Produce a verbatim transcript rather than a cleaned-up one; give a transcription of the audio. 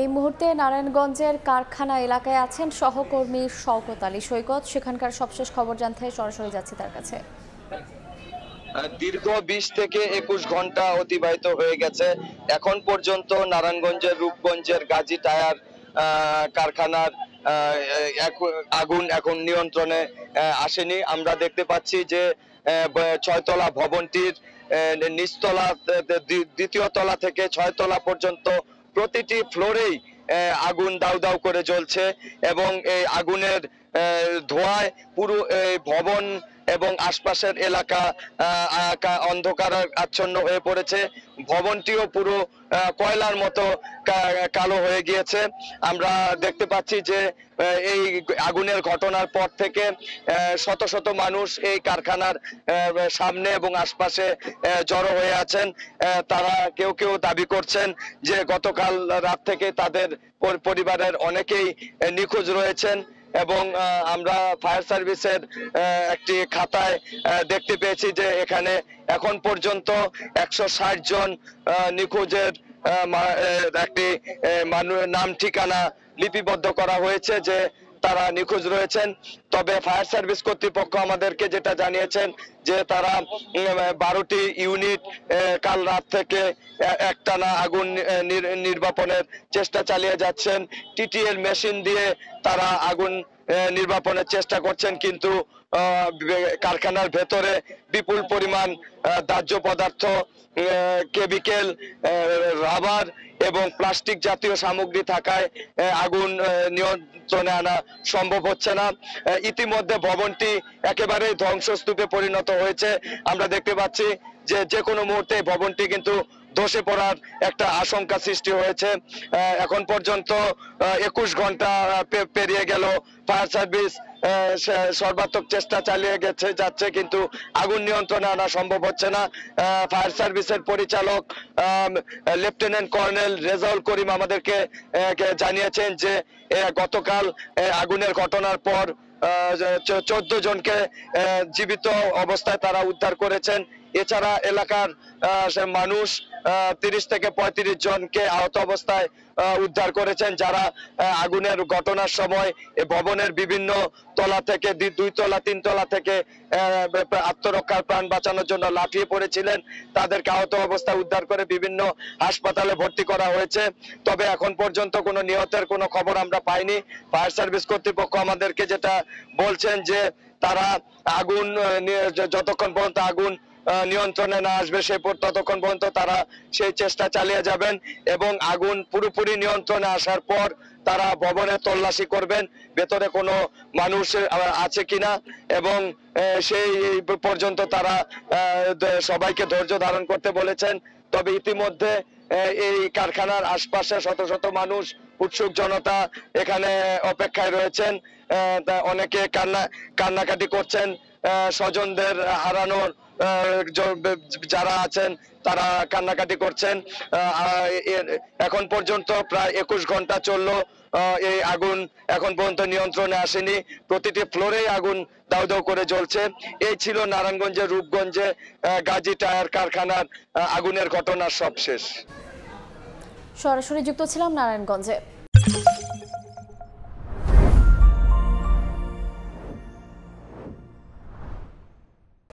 এই মুহূর্তে নারায়ণগঞ্জের কারখানা এলাকায় আছেন সহকর্মী শওকত আলী সৈকত, সেখানকার সবশেষ খবর জানতে সরাসরি যাচ্ছি তার কাছে। দীর্ঘ বিশ থেকে একুশ ঘন্টা অতিবাহিত হয়ে গেছে। এখন পর্যন্ত নারায়ণগঞ্জের রূপগঞ্জের গাজী টায়ার কারখানার আগুন এখন নিয়ন্ত্রণে আসেনি। আমরা দেখতে পাচ্ছি যে ছয়তলা ভবনটির নিচতলা, দ্বিতীয় তলা থেকে ছয়তলা পর্যন্ত প্রতিটি ফ্লোরেই আগুন দাউ দাউ করে জ্বলছে এবং এই আগুনের ধোঁয়ায় পুরো ভবন এবং আশপাশের এলাকা অন্ধকার আচ্ছন্ন হয়ে পড়েছে। ভবনটিও পুরো কয়লার মতো কালো হয়ে গিয়েছে। আমরা দেখতে পাচ্ছি যে এই আগুনের ঘটনার পর থেকে শত শত মানুষ এই কারখানার সামনে এবং আশপাশে জড়ো হয়ে আছেন। তারা কেউ কেউ দাবি করছেন যে গতকাল রাত থেকে তাদের পরিবারের অনেকেই নিখোঁজ রয়েছেন এবং আমরা ফায়ার সার্ভিসের একটি খাতায় দেখতে পেয়েছি যে এখানে এখন পর্যন্ত একশো ষাট জন নিখোঁজের একটি নাম ঠিকানা লিপিবদ্ধ করা হয়েছে যে তারা নিখোঁজ রয়েছেন। তবে ফায়ার সার্ভিস কর্তৃপক্ষ আমাদেরকে যেটা জানিয়েছেন যে তারা বারোটি ইউনিট কাল রাত থেকে একটানা আগুন নির্বাপনের চেষ্টা চালিয়ে যাচ্ছেন। টিটিএল মেশিন দিয়ে তারা আগুন নির্বাপনের চেষ্টা করছেন, কিন্তু কারখানার ভেতরে বিপুল পরিমাণ দাহ্য পদার্থ, কেমিক্যাল, রাবার এবং প্লাস্টিক জাতীয় সামগ্রী থাকায় আগুন নিয়ন্ত্রণে আনা সম্ভব হচ্ছে না। ইতিমধ্যে ভবনটি একেবারে ধ্বংসস্তূপে পরিণত হয়েছে। আমরা দেখতে পাচ্ছি যে যে কোনো মুহূর্তে ভবনটি কিন্তু ধসে পড়ার একটা আশঙ্কা সৃষ্টি হয়েছে। এখন পর্যন্ত একুশ ঘন্টা পেরিয়ে গেল, ফায়ার সার্ভিস সর্বাত্মক চেষ্টা চালিয়ে গেছে যাচ্ছে কিন্তু আগুন নিয়ন্ত্রণে আনা সম্ভব হচ্ছে না। ফায়ার সার্ভিসের পরিচালক লেফটেন্যান্ট কর্নেল রেজাউল করিম আমাদেরকে জানিয়েছেন যে গতকাল আগুনের ঘটনার পর চোদ্দ জনকে জীবিত অবস্থায় তারা উদ্ধার করেছেন। এছাড়া এলাকার মানুষ তিরিশ থেকে পঁয়ত্রিশ জনকে আহত অবস্থায় উদ্ধার করেছেন, যারা আগুনের ঘটনার সময় ভবনের বিভিন্ন তলা থেকে দুই তলা তিন তলা থেকে আত্মরক্ষার প্রাণ বাঁচানোর জন্য লাফিয়ে পড়েছিলেন। তাদেরকে আহত অবস্থায় উদ্ধার করে বিভিন্ন হাসপাতালে ভর্তি করা হয়েছে। তবে এখন পর্যন্ত কোনো নিহতের কোনো খবর আমরা পাইনি। ফায়ার সার্ভিস কর্তৃপক্ষ আমাদেরকে যেটা বলছেন যে তারা আগুন যতক্ষণ পর্যন্ত আগুন নিয়ন্ত্রণে না আসবে সে ততক্ষণ পর্যন্ত তারা সেই চেষ্টা চালিয়ে যাবেন এবং আগুন পুরোপুরি নিয়ন্ত্রণে আসার পর তারা ভবনে তল্লাশি করবেন ভেতরে কোনো মানুষ আছে কিনা, এবং সেই পর্যন্ত তারা সবাইকে ধৈর্য ধারণ করতে বলেছেন। তবে ইতিমধ্যে এই কারখানার আশপাশে শত শত মানুষ, উৎসুক জনতা এখানে অপেক্ষায় রয়েছেন। অনেকে কান্না কান্নাকাটি করছেন, স্বজনদের হারানোর যারা আছেন তারা কান্নাকাটি করছেন। এখন পর্যন্ত প্রায় একুশ ঘন্টা চললো এই আগুন, এখন পর্যন্ত নিয়ন্ত্রণে আসেনি। প্রতিটি ফ্লোরেই আগুন দাউ দাউ করে জ্বলছে। এই ছিল নারায়ণগঞ্জের রূপগঞ্জে গাজী টায়ার কারখানার আগুনের ঘটনার সবশেষ। সরাসরি যুক্ত ছিলাম নারায়ণগঞ্জে।